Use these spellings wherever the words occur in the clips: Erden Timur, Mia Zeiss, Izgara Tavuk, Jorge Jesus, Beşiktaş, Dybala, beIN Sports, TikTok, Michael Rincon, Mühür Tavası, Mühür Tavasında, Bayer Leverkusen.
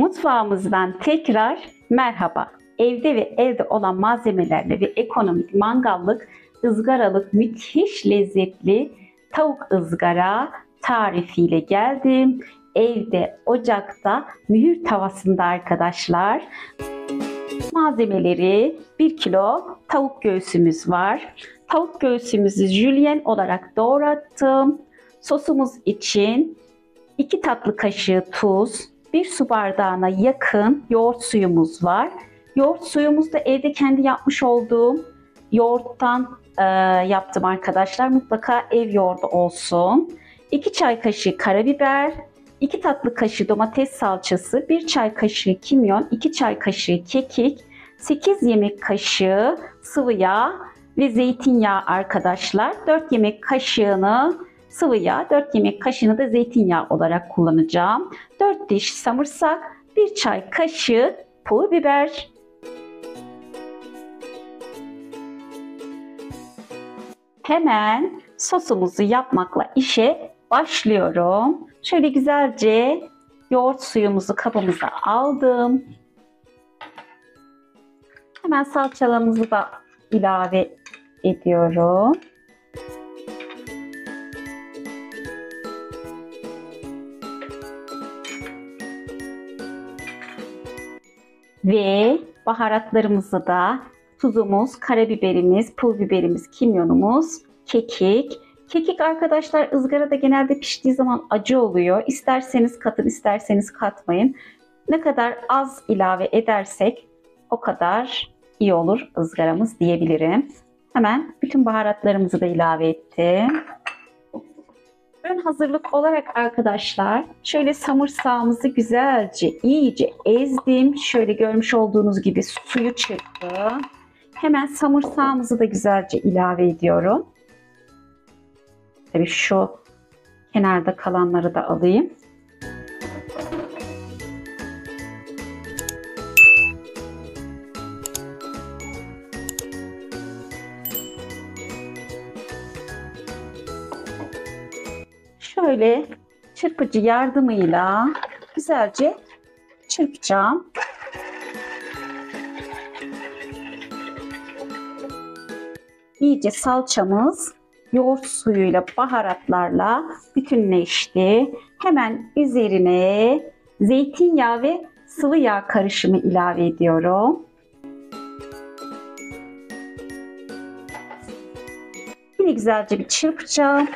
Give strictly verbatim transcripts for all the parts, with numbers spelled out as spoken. Mutfağımızdan tekrar merhaba. Evde ve evde olan malzemelerle ve ekonomik mangallık, ızgaralık müthiş lezzetli tavuk ızgara tarifiyle geldim. Evde, ocakta, mühür tavasında arkadaşlar. Malzemeleri bir kilo tavuk göğsümüz var. Tavuk göğsümüzü jülyen olarak doğrattım. Sosumuz için iki tatlı kaşığı tuz, bir su bardağına yakın yoğurt suyumuz var. Yoğurt suyumuz da evde kendi yapmış olduğum yoğurttan e, yaptım arkadaşlar. Mutlaka ev yoğurdu olsun. iki çay kaşığı karabiber, iki tatlı kaşığı domates salçası, bir çay kaşığı kimyon, iki çay kaşığı kekik, sekiz yemek kaşığı sıvı yağ ve zeytinyağı arkadaşlar. dört yemek kaşığını sıvı yağ, dört yemek kaşığını da zeytinyağı olarak kullanacağım. dört diş sarımsak, bir çay kaşığı pul biber. Hemen sosumuzu yapmakla işe başlıyorum. Şöyle güzelce yoğurt suyumuzu kabımıza aldım. Hemen salçalarımızı da ilave ediyorum. Ve baharatlarımızı da tuzumuz, karabiberimiz, pul biberimiz, kimyonumuz, kekik. Kekik arkadaşlar ızgarada genelde piştiği zaman acı oluyor. İsterseniz katın, isterseniz katmayın. Ne kadar az ilave edersek o kadar iyi olur ızgaramız diyebilirim. Hemen bütün baharatlarımızı da ilave ettim. Ön hazırlık olarak arkadaşlar şöyle sarımsağımızı güzelce iyice ezdim. Şöyle görmüş olduğunuz gibi suyu çıktı. Hemen sarımsağımızı da güzelce ilave ediyorum. Tabii şu kenarda kalanları da alayım. Şöyle çırpıcı yardımıyla güzelce çırpacağım. İyice salçamız yoğurt suyuyla, baharatlarla bütünleşti. Hemen üzerine zeytinyağı ve sıvı yağ karışımı ilave ediyorum. Yine güzelce bir çırpacağım.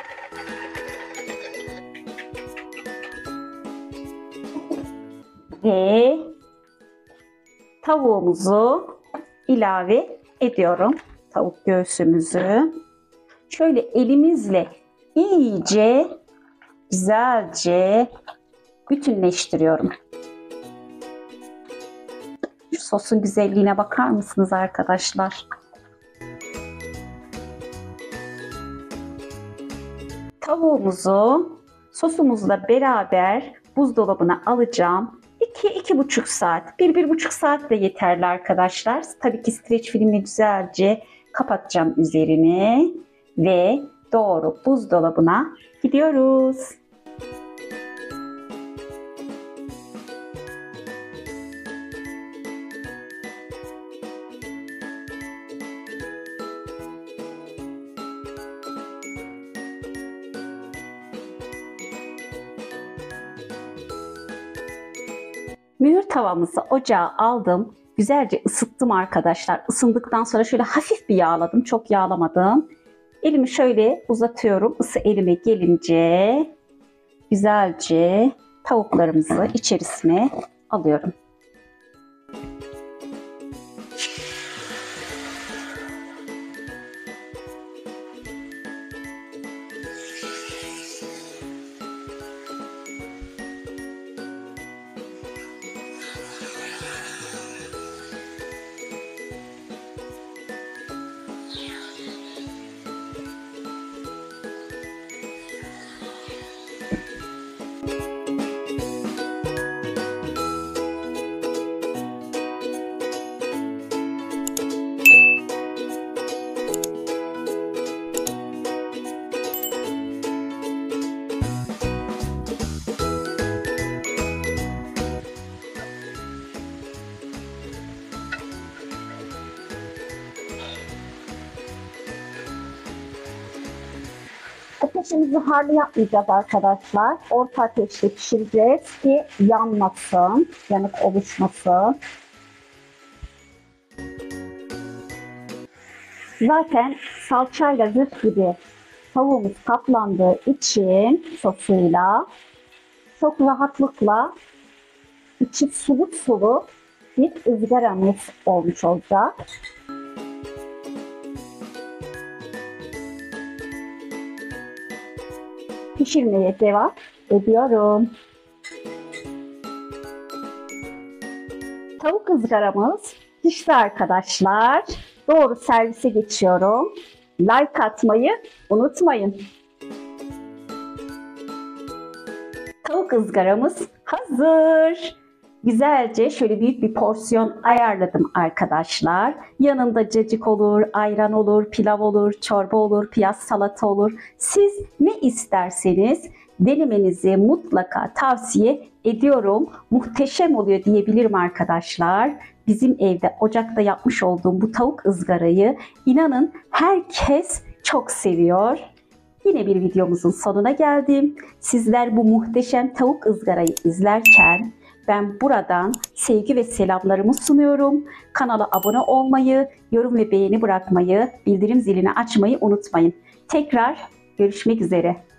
Ve tavuğumuzu ilave ediyorum. Tavuk göğsümüzü. Şöyle elimizle iyice güzelce bütünleştiriyorum. Şu sosun güzelliğine bakar mısınız arkadaşlar? Tavuğumuzu sosumuzla beraber buzdolabına alacağım. iki iki buçuk saat, bir bir buçuk saat de yeterli arkadaşlar. Tabii ki streç filmle güzelce kapatacağım üzerini. Ve doğru buzdolabına gidiyoruz. Mühür tavamızı ocağa aldım. Güzelce ısıttım arkadaşlar. Isındıktan sonra şöyle hafif bir yağladım. Çok yağlamadım. Elimi şöyle uzatıyorum. Isı elime gelince güzelce tavuklarımızı içerisine alıyorum. Ateşimizi harlı yapmayacağız arkadaşlar. Orta ateşte pişireceğiz ki yanmasın, yanık oluşmasın. Zaten salçayla zırh gibi tavuğumuz kaplandığı için sosuyla çok rahatlıkla içi suluk suluk bir ızgaramız olmuş olacak. Pişirmeye devam ediyorum. Tavuk ızgaramız pişti arkadaşlar. Doğru servise geçiyorum. Like atmayı unutmayın. Tavuk ızgaramız hazır. Güzelce şöyle büyük bir porsiyon ayarladım arkadaşlar. Yanında cacık olur, ayran olur, pilav olur, çorba olur, piyaz salata olur. Siz ne isterseniz denemenizi mutlaka tavsiye ediyorum. Muhteşem oluyor diyebilirim arkadaşlar. Bizim evde ocakta yapmış olduğum bu tavuk ızgarayı inanın herkes çok seviyor. Yine bir videomuzun sonuna geldim. Sizler bu muhteşem tavuk ızgarayı izlerken ben buradan sevgi ve selamlarımı sunuyorum. Kanala abone olmayı, yorum ve beğeni bırakmayı, bildirim zilini açmayı unutmayın. Tekrar görüşmek üzere.